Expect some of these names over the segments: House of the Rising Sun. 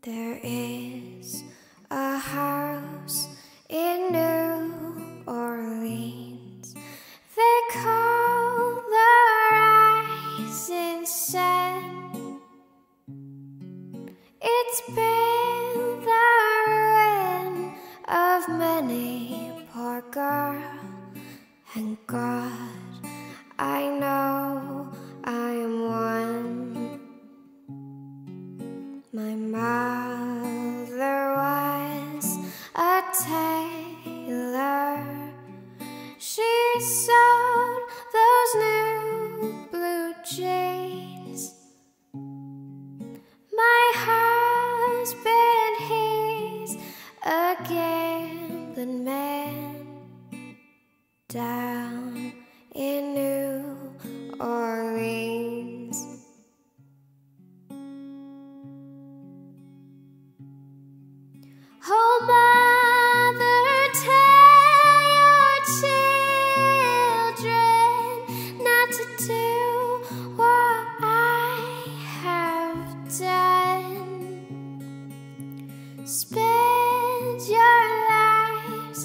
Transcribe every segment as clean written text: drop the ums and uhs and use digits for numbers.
There is a house in New Orleans they call the Rising Sun. It's been the ruin of many poor girls, and God, I know I am one. My mother was a tailor. She sewed those new blue jeans. My husband, he's a gambling man down in New Orleans. Oh, mother, tell your children not to do what I have done. Spend your lives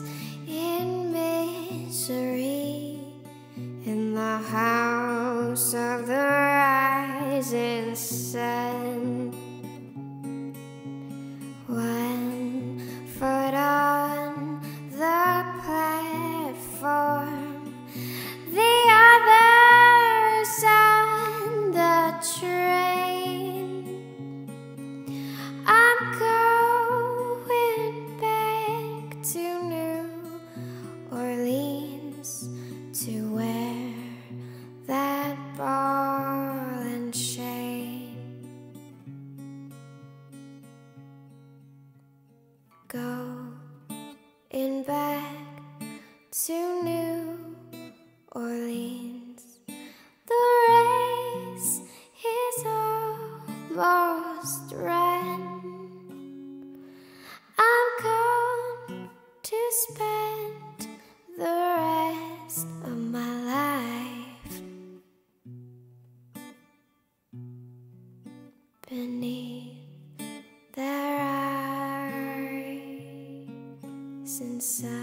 in in the house of the rising sun. One foot on the platform, the other's on the train. I'm going back to New Orleans, to wear that ball and chain. Going back to New Orleans, the race is almost run. I'm going to spend the beneath the rising sun.